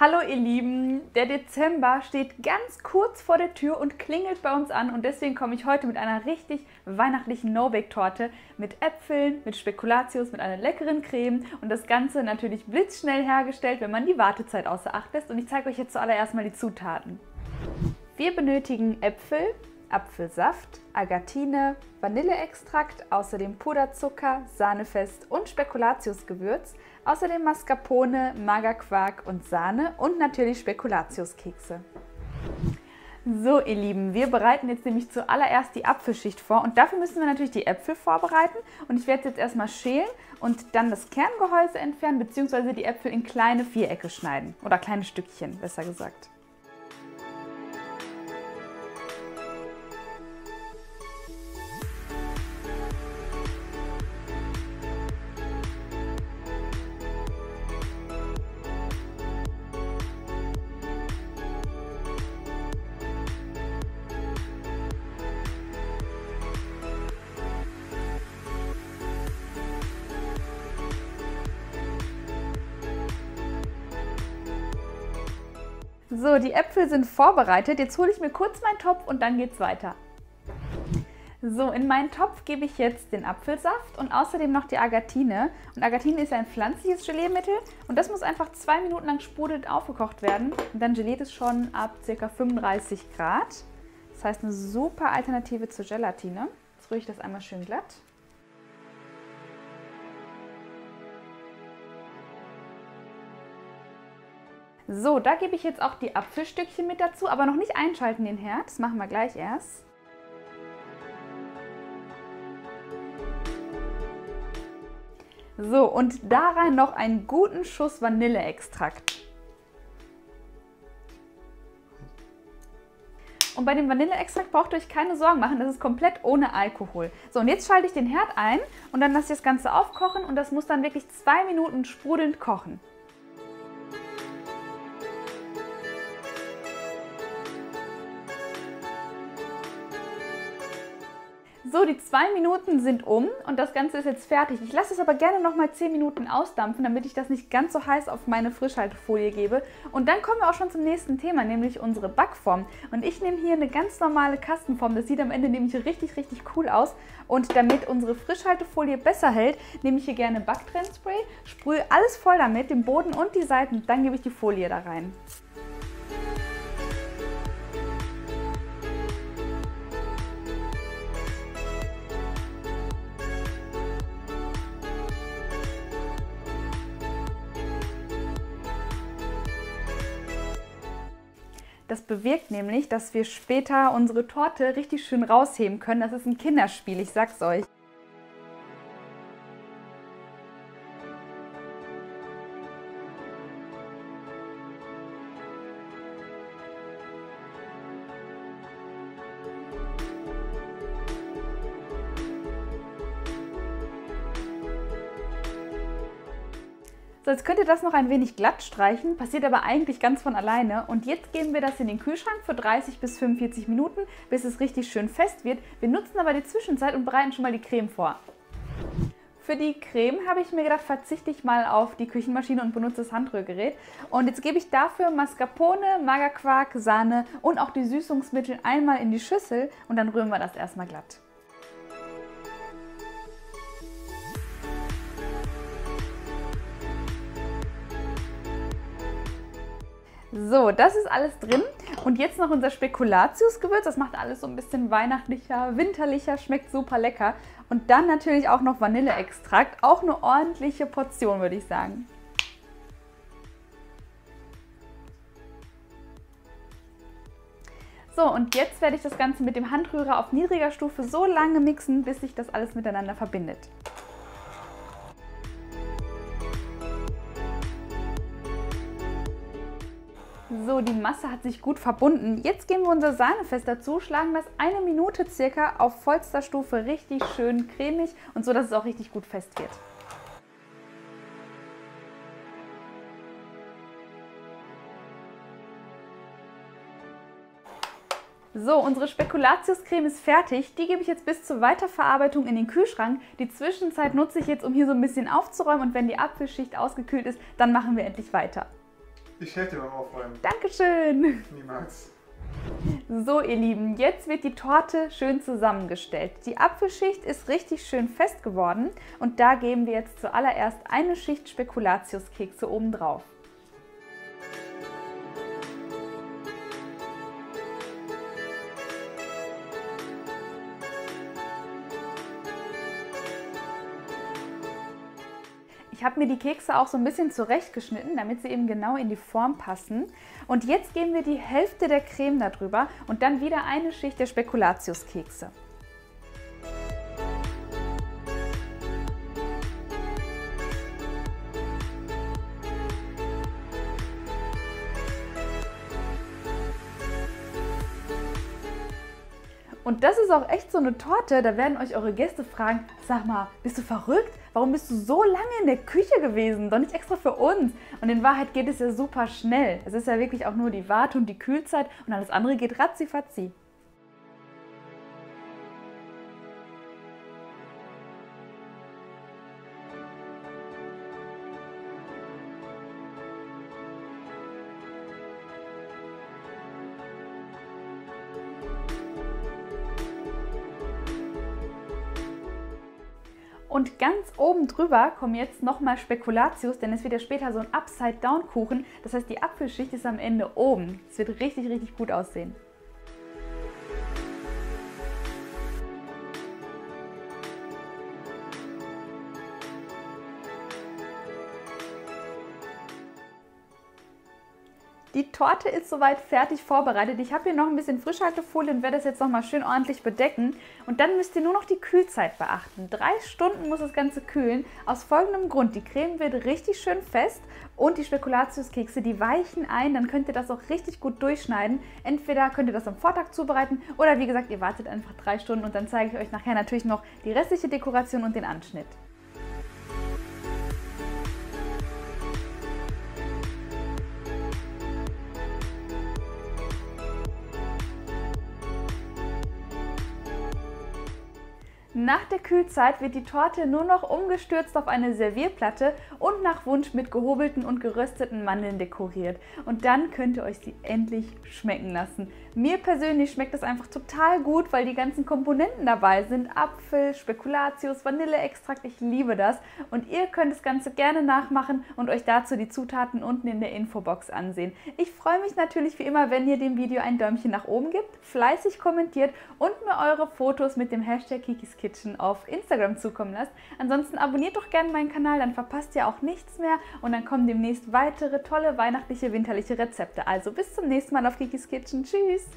Hallo ihr Lieben, der Dezember steht ganz kurz vor der Tür und klingelt bei uns an und deswegen komme ich heute mit einer richtig weihnachtlichen No-Bake-Torte mit Äpfeln, mit Spekulatius, mit einer leckeren Creme und das Ganze natürlich blitzschnell hergestellt, wenn man die Wartezeit außer Acht lässt, und ich zeige euch jetzt zuallererst mal die Zutaten. Wir benötigen Äpfel, Apfelsaft, Agartine, Vanilleextrakt, außerdem Puderzucker, Sahnefest und Spekulatiusgewürz, außerdem Mascarpone, Magerquark und Sahne und natürlich Spekulatiuskekse. So ihr Lieben, wir bereiten jetzt nämlich zuallererst die Apfelschicht vor und dafür müssen wir natürlich die Äpfel vorbereiten und ich werde es jetzt erstmal schälen und dann das Kerngehäuse entfernen bzw. die Äpfel in kleine Vierecke schneiden oder kleine Stückchen, besser gesagt. So, die Äpfel sind vorbereitet. Jetzt hole ich mir kurz meinen Topf und dann geht's weiter. So, in meinen Topf gebe ich jetzt den Apfelsaft und außerdem noch die Agartine. Und Agartine ist ein pflanzliches Geleemittel und das muss einfach 2 Minuten lang sprudelnd aufgekocht werden. Und dann geliert es schon ab ca. 35 Grad. Das heißt, eine super Alternative zur Gelatine. Jetzt rühre ich das einmal schön glatt. So, da gebe ich jetzt auch die Apfelstückchen mit dazu, aber noch nicht einschalten den Herd, das machen wir gleich erst. So, und da rein noch einen guten Schuss Vanilleextrakt. Und bei dem Vanilleextrakt braucht ihr euch keine Sorgen machen, das ist komplett ohne Alkohol. So, und jetzt schalte ich den Herd ein und dann lasse ich das Ganze aufkochen und das muss dann wirklich 2 Minuten sprudelnd kochen. So, die 2 Minuten sind um und das Ganze ist jetzt fertig. Ich lasse es aber gerne nochmal 10 Minuten ausdampfen, damit ich das nicht ganz so heiß auf meine Frischhaltefolie gebe. Und dann kommen wir auch schon zum nächsten Thema, nämlich unsere Backform. Und ich nehme hier eine ganz normale Kastenform. Das sieht am Ende nämlich richtig, richtig cool aus. Und damit unsere Frischhaltefolie besser hält, nehme ich hier gerne Backtrennspray, sprühe alles voll damit, den Boden und die Seiten, dann gebe ich die Folie da rein. Das bewirkt nämlich, dass wir später unsere Torte richtig schön rausheben können. Das ist ein Kinderspiel, ich sag's euch. So, jetzt könnt ihr das noch ein wenig glatt streichen, passiert aber eigentlich ganz von alleine. Und jetzt geben wir das in den Kühlschrank für 30 bis 45 Minuten, bis es richtig schön fest wird. Wir nutzen aber die Zwischenzeit und bereiten schon mal die Creme vor. Für die Creme habe ich mir gedacht, verzichte ich mal auf die Küchenmaschine und benutze das Handrührgerät. Und jetzt gebe ich dafür Mascarpone, Magerquark, Sahne und auch die Süßungsmittel einmal in die Schüssel und dann rühren wir das erstmal glatt. So, das ist alles drin und jetzt noch unser Spekulatiusgewürz, das macht alles so ein bisschen weihnachtlicher, winterlicher, schmeckt super lecker. Und dann natürlich auch noch Vanilleextrakt, auch eine ordentliche Portion, würde ich sagen. So, und jetzt werde ich das Ganze mit dem Handrührer auf niedriger Stufe so lange mixen, bis sich das alles miteinander verbindet. So, die Masse hat sich gut verbunden. Jetzt geben wir unser Sahnefest dazu, schlagen das 1 Minute circa auf vollster Stufe richtig schön cremig und so, dass es auch richtig gut fest wird. So, unsere Spekulatiuscreme ist fertig. Die gebe ich jetzt bis zur Weiterverarbeitung in den Kühlschrank. Die Zwischenzeit nutze ich jetzt, um hier so ein bisschen aufzuräumen und wenn die Apfelschicht ausgekühlt ist, dann machen wir endlich weiter. Ich helfe dir beim Aufräumen. Dankeschön. Niemals. So ihr Lieben, jetzt wird die Torte schön zusammengestellt. Die Apfelschicht ist richtig schön fest geworden und da geben wir jetzt zuallererst eine Schicht Spekulatiuskekse oben drauf. Ich habe mir die Kekse auch so ein bisschen zurechtgeschnitten, damit sie eben genau in die Form passen. Und jetzt geben wir die Hälfte der Creme darüber und dann wieder eine Schicht der Spekulatiuskekse. Und das ist auch echt so eine Torte, da werden euch eure Gäste fragen, sag mal, bist du verrückt? Warum bist du so lange in der Küche gewesen? Doch nicht extra für uns. Und in Wahrheit geht es ja super schnell. Es ist ja wirklich auch nur die Warte und die Kühlzeit und alles andere geht ratzifatzi. Und ganz oben drüber kommen jetzt nochmal Spekulatius, denn es wird ja später so ein Upside-Down-Kuchen. Das heißt, die Apfelschicht ist am Ende oben. Es wird richtig, richtig gut aussehen. Die Torte ist soweit fertig vorbereitet. Ich habe hier noch ein bisschen Frischhaltefolie und werde das jetzt nochmal schön ordentlich bedecken. Und dann müsst ihr nur noch die Kühlzeit beachten. 3 Stunden muss das Ganze kühlen. Aus folgendem Grund: Die Creme wird richtig schön fest und die Spekulatiuskekse, die weichen ein. Dann könnt ihr das auch richtig gut durchschneiden. Entweder könnt ihr das am Vortag zubereiten oder wie gesagt, ihr wartet einfach 3 Stunden und dann zeige ich euch nachher natürlich noch die restliche Dekoration und den Anschnitt. Nach der Kühlzeit wird die Torte nur noch umgestürzt auf eine Servierplatte und nach Wunsch mit gehobelten und gerösteten Mandeln dekoriert. Und dann könnt ihr euch sie endlich schmecken lassen. Mir persönlich schmeckt das einfach total gut, weil die ganzen Komponenten dabei sind. Apfel, Spekulatius, Vanilleextrakt, ich liebe das. Und ihr könnt das Ganze gerne nachmachen und euch dazu die Zutaten unten in der Infobox ansehen. Ich freue mich natürlich wie immer, wenn ihr dem Video ein Däumchen nach oben gebt, fleißig kommentiert und mir eure Fotos mit dem Hashtag Kikis Kitchen auf Instagram zukommen lasst. Ansonsten abonniert doch gerne meinen Kanal, dann verpasst ihr auch nichts mehr und dann kommen demnächst weitere tolle weihnachtliche, winterliche Rezepte. Also bis zum nächsten Mal auf Kikis Kitchen. Tschüss!